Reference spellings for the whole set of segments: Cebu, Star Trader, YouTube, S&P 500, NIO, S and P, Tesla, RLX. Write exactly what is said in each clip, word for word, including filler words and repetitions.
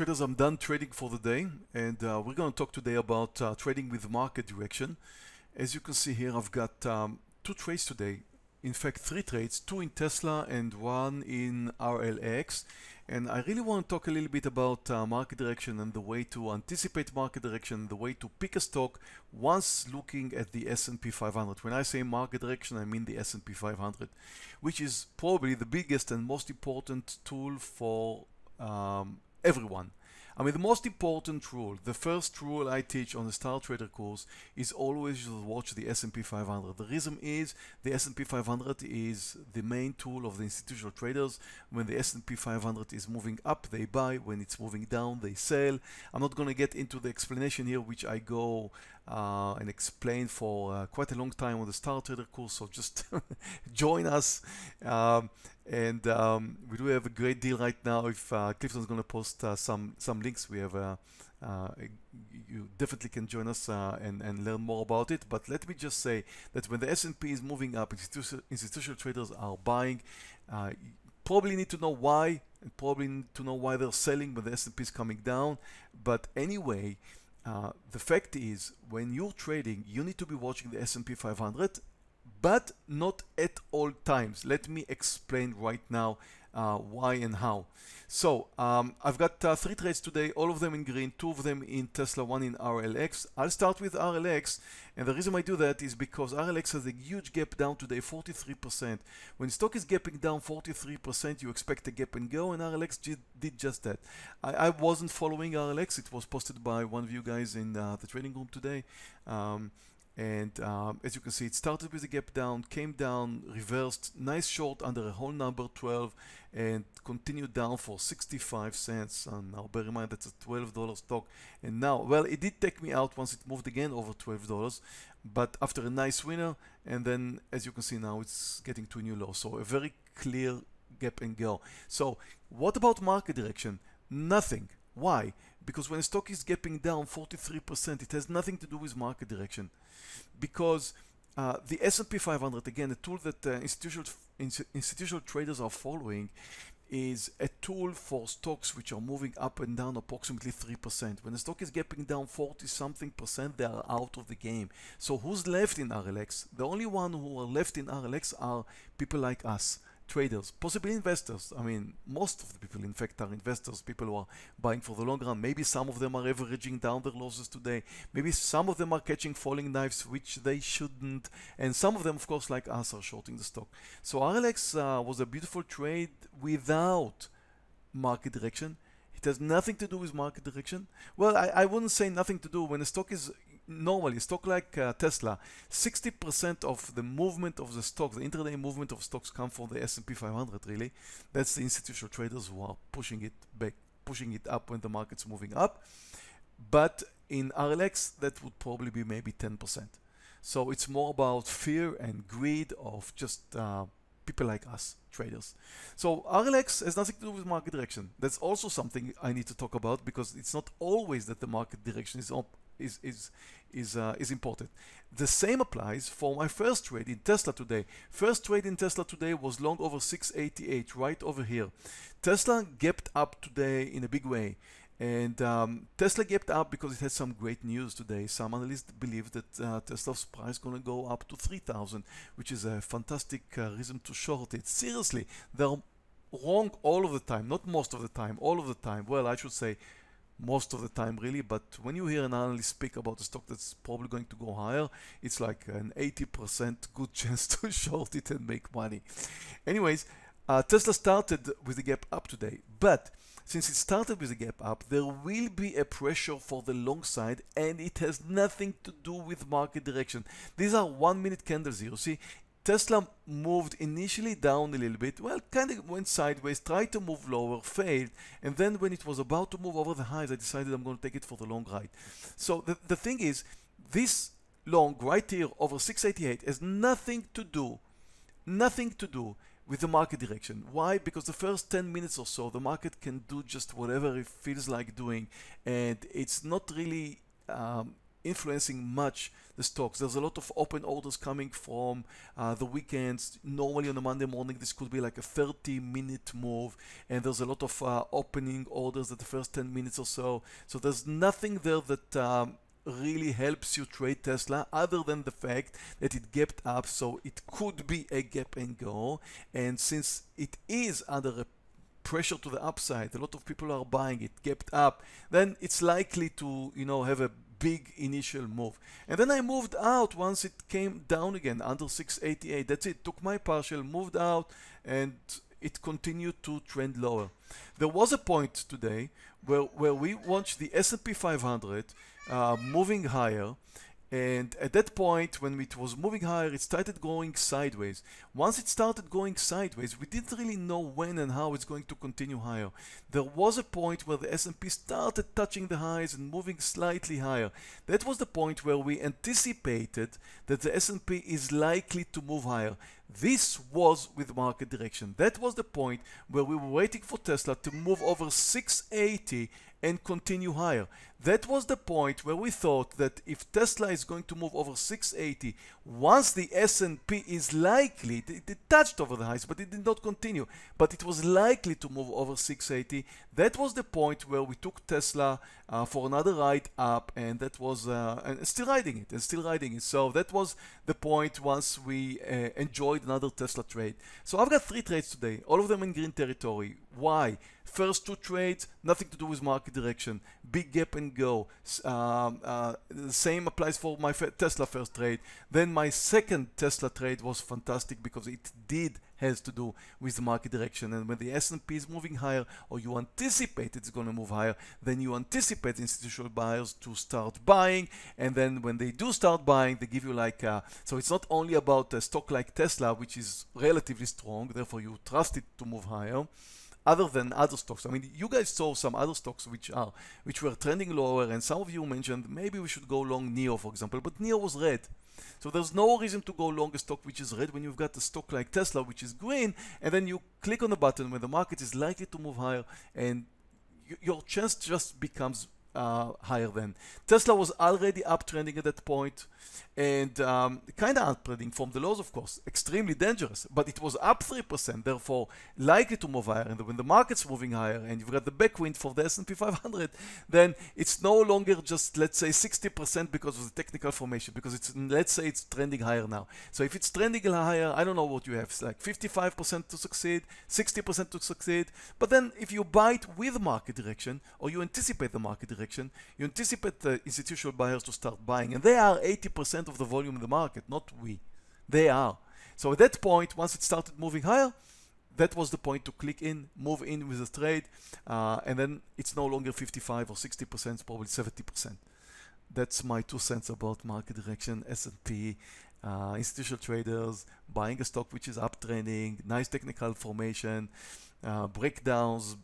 traders, I'm done trading for the day, and uh, we're going to talk today about uh, trading with market direction. As you can see here, I've got um, two trades today. In fact, three trades, two in Tesla and one in R L X. And I really want to talk a little bit about uh, market direction and the way to anticipate market direction, the way to pick a stock once looking at the S and P five hundred. When I say market direction, I mean the S and P five hundred, which is probably the biggest and most important tool for um, everyone. I mean, the most important rule, the first rule I teach on the Star Trader course, is always watch the S and P five hundred. The reason is the S and P five hundred is the main tool of the institutional traders. When the S and P five hundred is moving up, they buy. When it's moving down, they sell. I'm not going to get into the explanation here, which I go uh, and explain for uh, quite a long time on the Star Trader course, so just join us. Um, and um, we do have a great deal right now. If uh, Clifton's going to post uh, some some links, we have uh, uh, you definitely can join us uh, and, and learn more about it. But let me just say that when the S and P is moving up, institu institutional traders are buying. Uh, you probably need to know why, and probably need to know why they're selling when the S and P is coming down. But anyway, uh, the fact is, when you're trading, you need to be watching the S and P five hundred, but not at all times. Let me explain right now uh, why and how. So um, I've got uh, three trades today, all of them in green, two of them in Tesla, one in R L X. I'll start with R L X, and the reason I do that is because R L X has a huge gap down today, forty-three percent. When stock is gapping down forty-three percent, you expect a gap and go, and R L X did just that. I, I wasn't following R L X. It was posted by one of you guys in uh, the trading room today. Um, And um, as you can see, it started with a gap down, came down, reversed, nice short under a whole number twelve, and continued down for sixty-five cents. And now bear in mind that's a twelve dollar stock. And now, well, it did take me out once it moved again over twelve dollars, but after a nice winner, and then as you can see now, it's getting to a new low. So a very clear gap and go. So what about market direction? Nothing. Why? Because when a stock is gapping down forty-three percent, it has nothing to do with market direction. Because uh, the S and P five hundred, again, a tool that uh, institutional, ins institutional traders are following, is a tool for stocks which are moving up and down approximately three percent. When the stock is gapping down forty something percent, they are out of the game. So who's left in R L X? The only one who are left in R L X are people like us, traders, possibly investors. I mean, most of the people, in fact, are investors, people who are buying for the long run. Maybe some of them are averaging down their losses today. Maybe some of them are catching falling knives, which they shouldn't. And some of them, of course, like us, are shorting the stock. So R L X uh, was a beautiful trade without market direction. It has nothing to do with market direction. Well, I, I wouldn't say nothing to do. When a stock is normally, stock like uh, Tesla, sixty percent of the movement of the stock, the intraday movement of stocks, come from the S and P five hundred, really. That's the institutional traders who are pushing it back, pushing it up when the market's moving up. But in R L X, that would probably be maybe ten percent. So it's more about fear and greed of just uh, people like us, traders. So R L X has nothing to do with market direction. That's also something I need to talk about, because it's not always that the market direction is up. Is is is uh, is important. The same applies for my first trade in Tesla today. First trade in Tesla today was long over six eighty-eight, right over here. Tesla gapped up today in a big way, and um, Tesla gapped up because it had some great news today. Some analysts believe that uh, Tesla's price going to go up to three thousand, which is a fantastic uh, reason to short it. Seriously, they're wrong all of the time. Not most of the time, all of the time. Well, I should say most of the time, really. But when you hear an analyst speak about a stock that's probably going to go higher, it's like an eighty percent good chance to short it and make money. Anyways, uh, Tesla started with a gap up today, but since it started with a gap up, there will be a pressure for the long side, and it has nothing to do with market direction. These are one minute candles here. You see, Tesla moved initially down a little bit, well, kind of went sideways, tried to move lower, failed, and then when it was about to move over the highs, I decided I'm going to take it for the long ride. So the, the thing is, this long right here over six eighty-eight has nothing to do, nothing to do with the market direction. Why? Because the first ten minutes or so, the market can do just whatever it feels like doing, and it's not really Um, influencing much the stocks. There's a lot of open orders coming from uh, the weekends. Normally on a Monday morning this could be like a thirty minute move, and there's a lot of uh, opening orders at the first ten minutes or so. So there's nothing there that um, really helps you trade Tesla, other than the fact that it gapped up, so it could be a gap and go. And since it is under a pressure to the upside, a lot of people are buying it, gapped up, then it's likely to, you know, have a big initial move. And then I moved out once it came down again under six eighty-eight. That's it, took my partial, moved out, and it continued to trend lower. There was a point today where, where we watched the S and P five hundred uh, moving higher, and at that point when it was moving higher, it started going sideways. Once it started going sideways, we didn't really know when and how it's going to continue higher. There was a point where the S and P started touching the highs and moving slightly higher. That was the point where we anticipated that the S and P is likely to move higher. This was with market direction. That was the point where we were waiting for Tesla to move over six eighty and continue higher. That was the point where we thought that if Tesla is going to move over six eighty, once the S and P is likely, it, it touched over the highs, but it did not continue, but it was likely to move over six eighty. That was the point where we took Tesla uh, for another ride up, and that was uh, and still riding it, and still riding it. So that was the point once we uh, enjoyed another Tesla trade. So I've got three trades today, all of them in green territory. Why? First two trades, nothing to do with market direction, big gap and go. Um, uh, the same applies for my Tesla first trade. Then my second Tesla trade was fantastic because it did has to do with the market direction. And when the S and P is moving higher, or you anticipate it's going to move higher, then you anticipate institutional buyers to start buying. And then when they do start buying, they give you like a, so it's not only about a stock like Tesla, which is relatively strong, therefore you trust it to move higher, other than other stocks. I mean, you guys saw some other stocks which are which were trending lower, and some of you mentioned maybe we should go long N I O, for example, but N I O was red. So there's no reason to go long a stock which is red when you've got a stock like Tesla which is green, and then you click on the button when the market is likely to move higher, and your chance just becomes uh, higher then. Tesla was already uptrending at that point, and um, kind of uptrending from the lows, of course, extremely dangerous, but it was up three percent, therefore likely to move higher. And when the market's moving higher and you've got the backwind for the S and P five hundred, then it's no longer just, let's say, sixty percent because of the technical formation, because it's, let's say, it's trending higher now. So if it's trending higher, I don't know what you have, it's like fifty-five percent to succeed, sixty percent to succeed. But then if you buy it with market direction, or you anticipate the market direction, you anticipate the institutional buyers to start buying, and they are eighty percent of the volume in the market, not we, they are. So at that point, once it started moving higher, that was the point to click in, move in with a trade, uh, and then it's no longer fifty-five or sixty percent, it's probably seventy percent. That's my two cents about market direction, S and P, uh, institutional traders, buying a stock which is uptrending, nice technical formation, uh, breakdowns,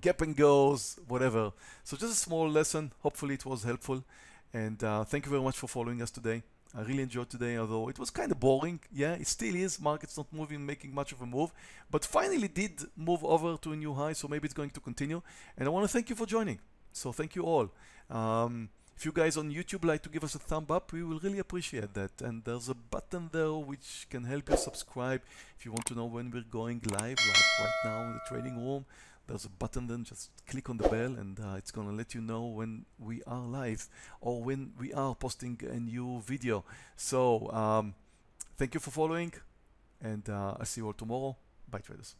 gap and goes, whatever. So just a small lesson, hopefully it was helpful. And uh, thank you very much for following us today. I really enjoyed today, although it was kind of boring. Yeah, it still is. Market's not moving, making much of a move, but finally did move over to a new high, so maybe it's going to continue. And I want to thank you for joining. So thank you all. Um, if you guys on YouTube like to give us a thumb up, we will really appreciate that. And there's a button there which can help you subscribe. If you want to know when we're going live, like right now in the trading room, there's a button, then just click on the bell, and uh, it's going to let you know when we are live or when we are posting a new video. So um, thank you for following, and uh, I'll see you all tomorrow. Bye, traders.